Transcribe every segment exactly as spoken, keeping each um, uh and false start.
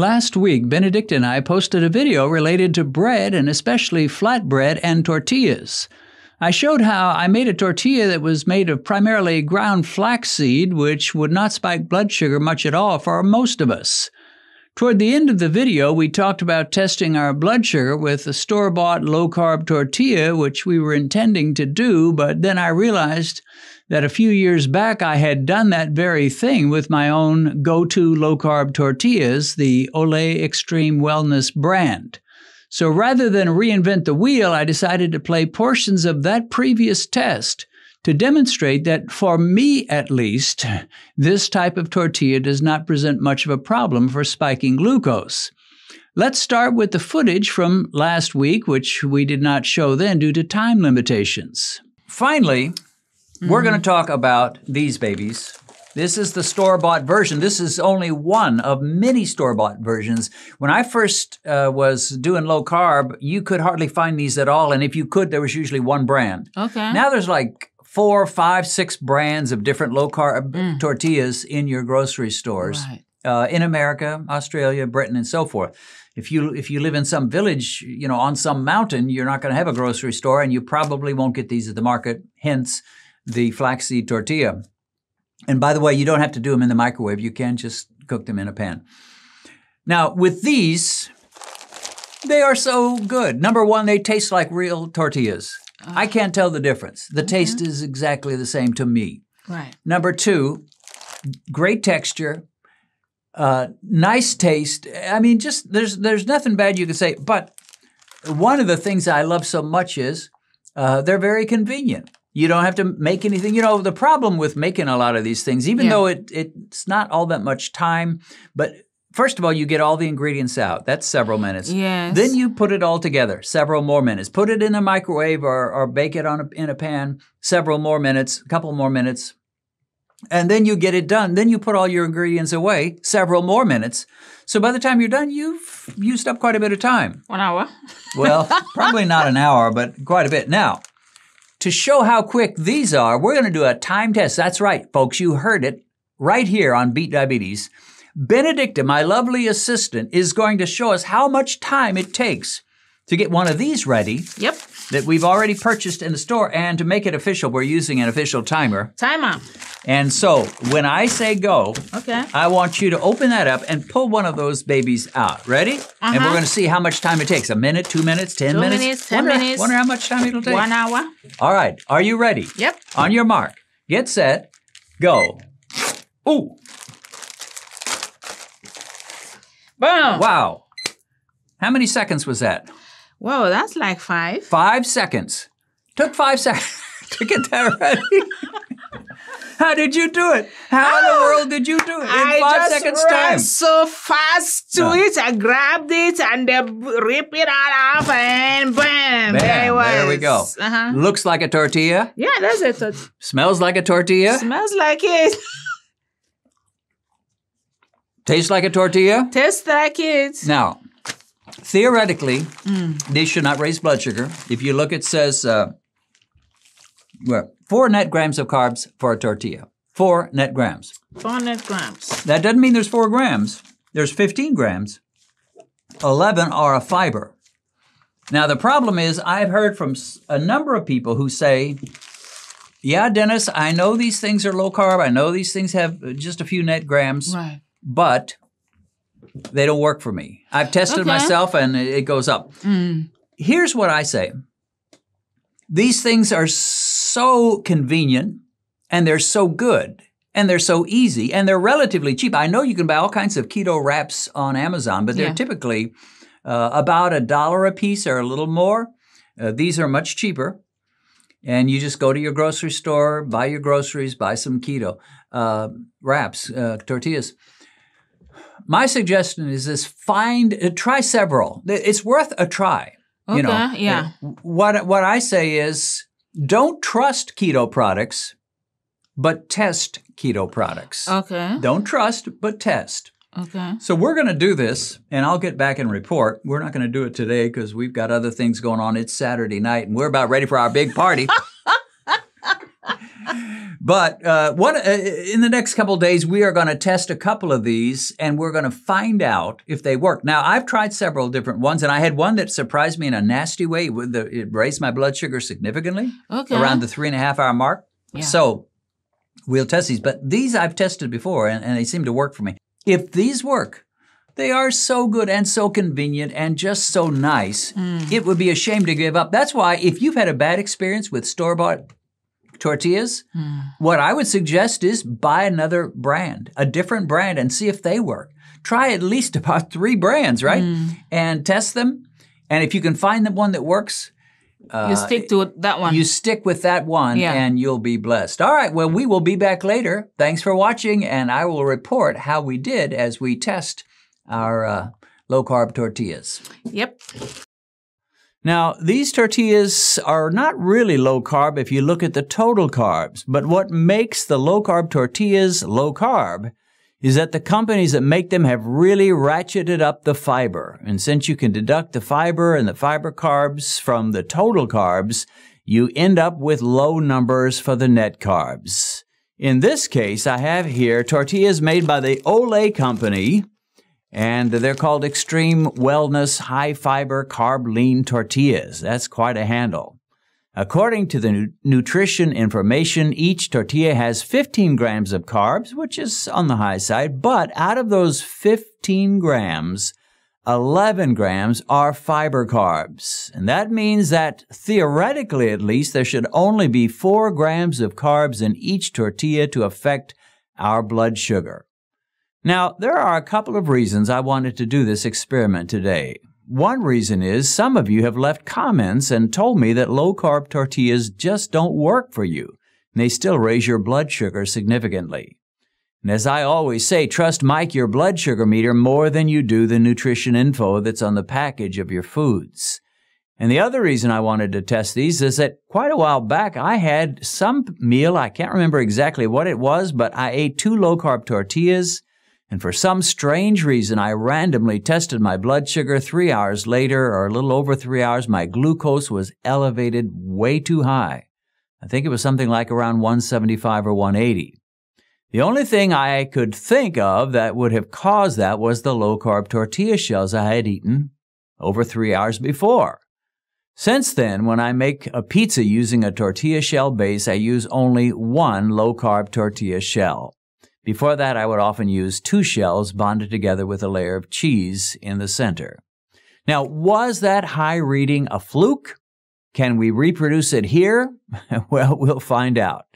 Last week, Benedicta and I posted a video related to bread and especially flatbread and tortillas. I showed how I made a tortilla that was made of primarily ground flaxseed, which would not spike blood sugar much at all for most of us. Toward the end of the video, we talked about testing our blood sugar with a store-bought low-carb tortilla, which we were intending to do, but then I realized that a few years back I had done that very thing with my own go-to low-carb tortillas, the Ole Extreme Wellness brand. So rather than reinvent the wheel, I decided to play portions of that previous test to demonstrate that, for me at least, this type of tortilla does not present much of a problem for spiking glucose. Let's start with the footage from last week, which we did not show then due to time limitations. Finally, mm-hmm. we're going to talk about these babies. This is the store-bought version. This is only one of many store-bought versions. When I first uh, was doing low carb, you could hardly find these at all, and if you could, there was usually one brand. Okay. Now there's like four, five, six brands of different low carb mm. tortillas in your grocery stores. Right. Uh, in America, Australia, Britain, and so forth. If you if you live in some village, you know, on some mountain, you're not going to have a grocery store, and you probably won't get these at the market. Hence, the flaxseed tortilla. And by the way, you don't have to do them in the microwave. You can just cook them in a pan. Now, with these, they are so good. Number one, they taste like real tortillas. Okay. I can't tell the difference. The okay. taste is exactly the same to me. Right. Number two, great texture, uh, nice taste. I mean, just there's there's nothing bad you can say. But one of the things I love so much is uh, they're very convenient. You don't have to make anything. You know, the problem with making a lot of these things, even yeah. though it it's not all that much time, but first of all, you get all the ingredients out. That's several minutes. Yes. Then you put it all together, several more minutes. Put it in the microwave or, or bake it on a, in a pan, several more minutes, a couple more minutes. And then you get it done. Then you put all your ingredients away, several more minutes. So by the time you're done, you've used up quite a bit of time. One hour. Well, probably not an hour, but quite a bit. Now, to show how quick these are, we're going to do a time test. That's right, folks. You heard it right here on Beat Diabetes. Benedicta, my lovely assistant, is going to show us how much time it takes to get one of these ready. Yep. That we've already purchased in the store. And to make it official, we're using an official timer. Timer. And so when I say go, okay. I want you to open that up and pull one of those babies out. Ready? Uh-huh. And we're going to see how much time it takes. A minute, two minutes, ten two minutes. Two minutes, ten wonder, minutes. Wonder how much time it'll take. One hour. All right. Are you ready? Yep. On your mark. Get set. Go. Ooh. Boom. Wow. How many seconds was that? Whoa, that's like five. Five seconds. Took five seconds to get that ready. How did you do it? How oh, in the world did you do it in I five just seconds ran time? So fast to no. it, I grabbed it and uh, ripped it all off and bam, bam there it was. There we go. Uh-huh. Looks like a tortilla. Yeah, that's a tortilla. Smells like a tortilla. Smells like it. Tastes like a tortilla? Tastes like it. Now, theoretically, mm. these should not raise blood sugar. If you look, it says uh, well, four net grams of carbs for a tortilla. Four net grams. Four net grams. That doesn't mean there's four grams. There's fifteen grams. eleven are a fiber. Now, the problem is I've heard from a number of people who say, yeah, Dennis, I know these things are low carb. I know these things have just a few net grams. Right. But they don't work for me. I've tested okay. myself and it goes up. Mm. Here's what I say. These things are so convenient and they're so good and they're so easy and they're relatively cheap. I know you can buy all kinds of keto wraps on Amazon, but they're yeah. typically uh, about a dollar a piece or a little more. Uh, these are much cheaper. And you just go to your grocery store, buy your groceries, buy some keto uh, wraps, uh, tortillas. My suggestion is this: find, uh, try several. It's worth a try. Okay, you know, yeah. What what I say is, don't trust keto products, but test keto products. Okay. Don't trust, but test. Okay. So we're going to do this, and I'll get back and report. We're not going to do it today because we've got other things going on. It's Saturday night, and we're about ready for our big party. But uh, one, uh, in the next couple of days, we are going to test a couple of these, and we're going to find out if they work. Now, I've tried several different ones, and I had one that surprised me in a nasty way. It raised my blood sugar significantly, okay, around the three and a half hour mark. Yeah. So we'll test these. But these I've tested before, and, and they seem to work for me. If these work, they are so good and so convenient and just so nice. Mm. It would be a shame to give up. That's why if you've had a bad experience with store-bought tortillas, mm. what I would suggest is buy another brand, a different brand, and see if they work. Try at least about three brands, right? Mm. And test them. And if you can find the one that works, uh, you stick to that one. You stick with that one, yeah. and you'll be blessed. All right, well, we will be back later. Thanks for watching, and I will report how we did as we test our uh, low-carb tortillas. Yep. Now, these tortillas are not really low-carb if you look at the total carbs, but what makes the low-carb tortillas low-carb is that the companies that make them have really ratcheted up the fiber. And since you can deduct the fiber and the fiber carbs from the total carbs, you end up with low numbers for the net carbs. In this case, I have here tortillas made by the Ole company, and they're called Extreme Wellness High Fiber Carb Lean Tortillas. That's quite a handle. According to the nu nutrition information, each tortilla has fifteen grams of carbs, which is on the high side, but out of those fifteen grams, eleven grams are fiber carbs. And that means that theoretically, at least, there should only be four grams of carbs in each tortilla to affect our blood sugar. Now, there are a couple of reasons I wanted to do this experiment today. One reason is some of you have left comments and told me that low-carb tortillas just don't work for you, and they still raise your blood sugar significantly. And as I always say, trust Mike, your blood sugar meter, more than you do the nutrition info that's on the package of your foods. And the other reason I wanted to test these is that quite a while back, I had some meal, I can't remember exactly what it was, but I ate two low-carb tortillas, and for some strange reason, I randomly tested my blood sugar three hours later, or a little over three hours. My glucose was elevated way too high. I think it was something like around one seventy-five or one eighty. The only thing I could think of that would have caused that was the low-carb tortilla shells I had eaten over three hours before. Since then, when I make a pizza using a tortilla shell base, I use only one low-carb tortilla shell. Before that, I would often use two shells bonded together with a layer of cheese in the center. Now, was that high reading a fluke? Can we reproduce it here? Well, we'll find out.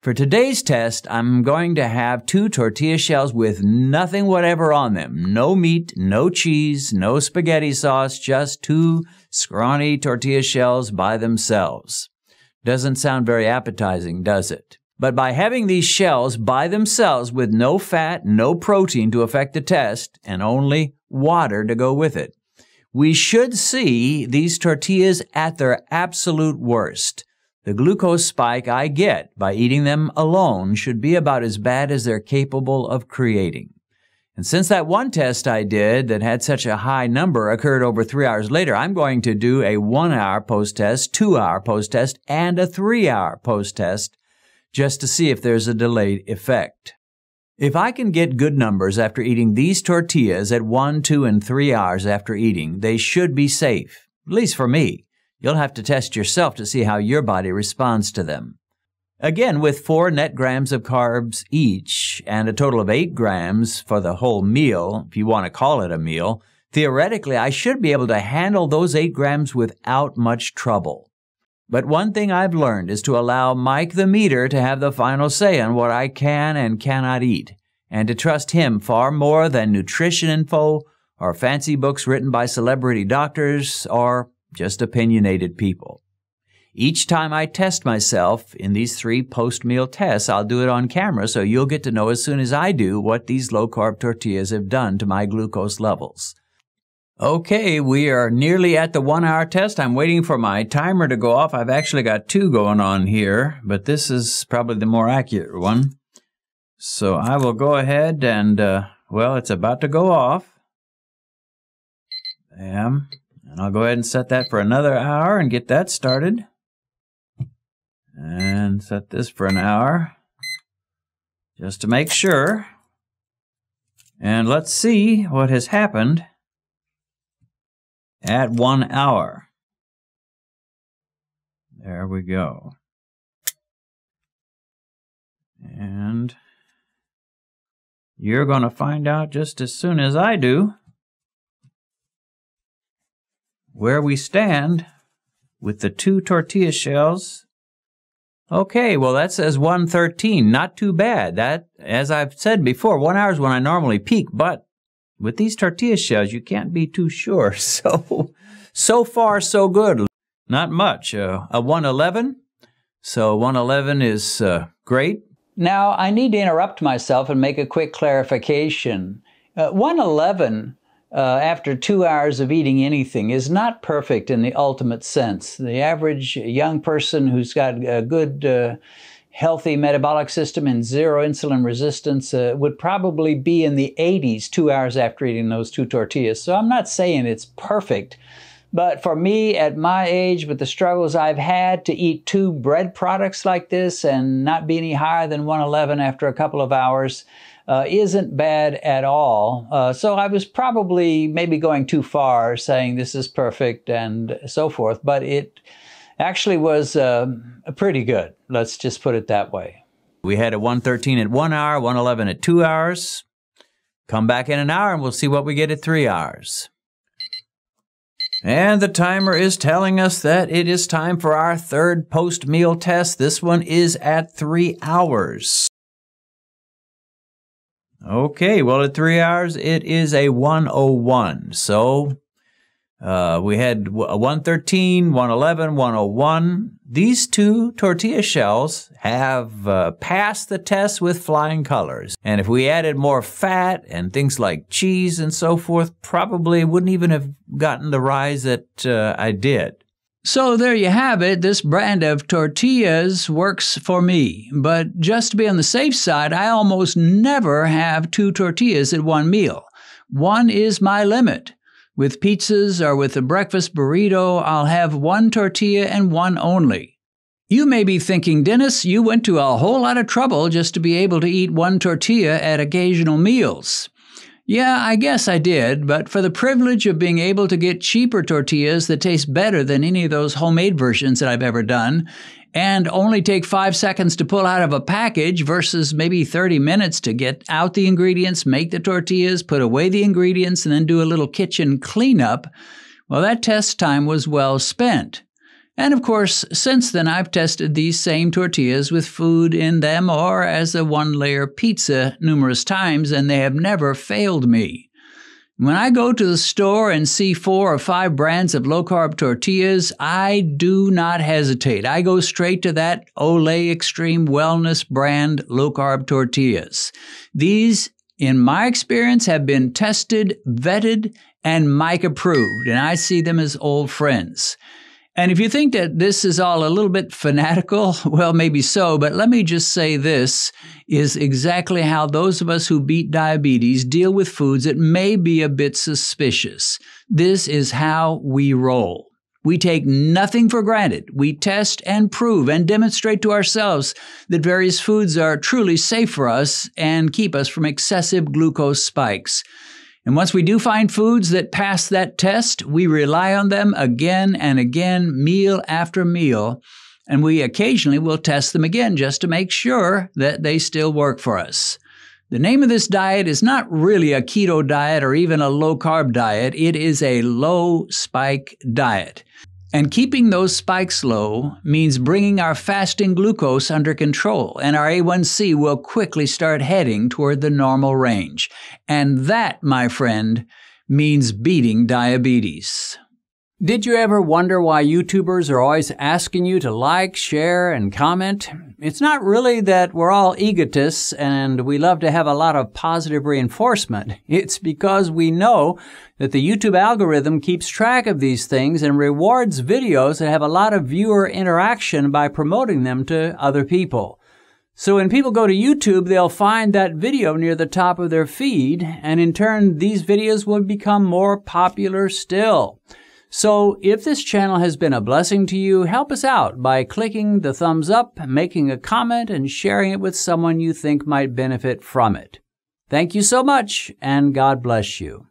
For today's test, I'm going to have two tortilla shells with nothing whatever on them. No meat, no cheese, no spaghetti sauce, just two scrawny tortilla shells by themselves. Doesn't sound very appetizing, does it? But by having these shells by themselves with no fat, no protein to affect the test, and only water to go with it, we should see these tortillas at their absolute worst. The glucose spike I get by eating them alone should be about as bad as they're capable of creating. And since that one test I did that had such a high number occurred over three hours later, I'm going to do a one-hour post-test, two-hour post-test, and a three-hour post-test, just to see if there's a delayed effect. If I can get good numbers after eating these tortillas at one, two, and three hours after eating, they should be safe, at least for me. You'll have to test yourself to see how your body responds to them. Again, with four net grams of carbs each and a total of eight grams for the whole meal, if you want to call it a meal, theoretically I should be able to handle those eight grams without much trouble. But one thing I've learned is to allow Mike the Meter to have the final say on what I can and cannot eat, and to trust him far more than nutrition info or fancy books written by celebrity doctors or just opinionated people. Each time I test myself in these three post-meal tests, I'll do it on camera so you'll get to know as soon as I do what these low-carb tortillas have done to my glucose levels. Okay, we are nearly at the one-hour test. I'm waiting for my timer to go off. I've actually got two going on here, but this is probably the more accurate one. So I will go ahead and, uh, well, it's about to go off. Bam. And I'll go ahead and set that for another hour and get that started. and set this for an hour just to make sure. And let's see what has happened at one hour. There we go. And you're going to find out just as soon as I do where we stand with the two tortilla shells. Okay, well, that says one thirteen. Not too bad. That, as I've said before, one hour is when I normally peak, but with these tortilla shells, you can't be too sure. So, so far, so good. Not much. Uh, a one eleven. So one eleven is uh, great. Now, I need to interrupt myself and make a quick clarification. Uh, one eleven, uh, after two hours of eating anything, is not perfect in the ultimate sense. The average young person who's got a good, uh, healthy metabolic system and zero insulin resistance uh, would probably be in the eighties two hours after eating those two tortillas. So I'm not saying it's perfect. But for me, at my age, with the struggles I've had to eat two bread products like this and not be any higher than one eleven after a couple of hours uh, isn't bad at all. Uh, so I was probably maybe going too far saying this is perfect and so forth, but it actually was uh, pretty good. Let's just put it that way. We had a one thirteen at one hour, one eleven at two hours. Come back in an hour and we'll see what we get at three hours. And the timer is telling us that it is time for our third post-meal test. This one is at three hours. Okay, well, at three hours, it is a one oh one. So uh, we had a one thirteen, one eleven, one oh one. These two tortilla shells have uh, passed the test with flying colors. And if we added more fat and things like cheese and so forth, probably wouldn't even have gotten the rise that uh, I did. So there you have it. This brand of tortillas works for me. But just to be on the safe side, I almost never have two tortillas at one meal. One is my limit. With pizzas or with a breakfast burrito, I'll have one tortilla and one only. You may be thinking, Dennis, you went to a whole lot of trouble just to be able to eat one tortilla at occasional meals. Yeah, I guess I did, but for the privilege of being able to get cheaper tortillas that taste better than any of those homemade versions that I've ever done, and only take five seconds to pull out of a package versus maybe thirty minutes to get out the ingredients, make the tortillas, put away the ingredients, and then do a little kitchen cleanup, well, that test time was well spent. And of course, since then, I've tested these same tortillas with food in them or as a one-layer pizza numerous times, and they have never failed me. When I go to the store and see four or five brands of low-carb tortillas, I do not hesitate. I go straight to that Ole Extreme Wellness brand low-carb tortillas. These, in my experience, have been tested, vetted, and Mike approved, and I see them as old friends. And if you think that this is all a little bit fanatical, well, maybe so, but let me just say this is exactly how those of us who beat diabetes deal with foods that may be a bit suspicious. This is how we roll. We take nothing for granted. We test and prove and demonstrate to ourselves that various foods are truly safe for us and keep us from excessive glucose spikes. And once we do find foods that pass that test, we rely on them again and again, meal after meal, and we occasionally will test them again just to make sure that they still work for us. The name of this diet is not really a keto diet or even a low-carb diet. It is a low-spike diet. And keeping those spikes low means bringing our fasting glucose under control, and our A one C will quickly start heading toward the normal range. And that, my friend, means beating diabetes. Did you ever wonder why YouTubers are always asking you to like, share, and comment? It's not really that we're all egotists and we love to have a lot of positive reinforcement. It's because we know that the YouTube algorithm keeps track of these things and rewards videos that have a lot of viewer interaction by promoting them to other people. So when people go to YouTube, they'll find that video near the top of their feed, and in turn, these videos will become more popular still. So if this channel has been a blessing to you, help us out by clicking the thumbs up, making a comment, and sharing it with someone you think might benefit from it. Thank you so much, and God bless you.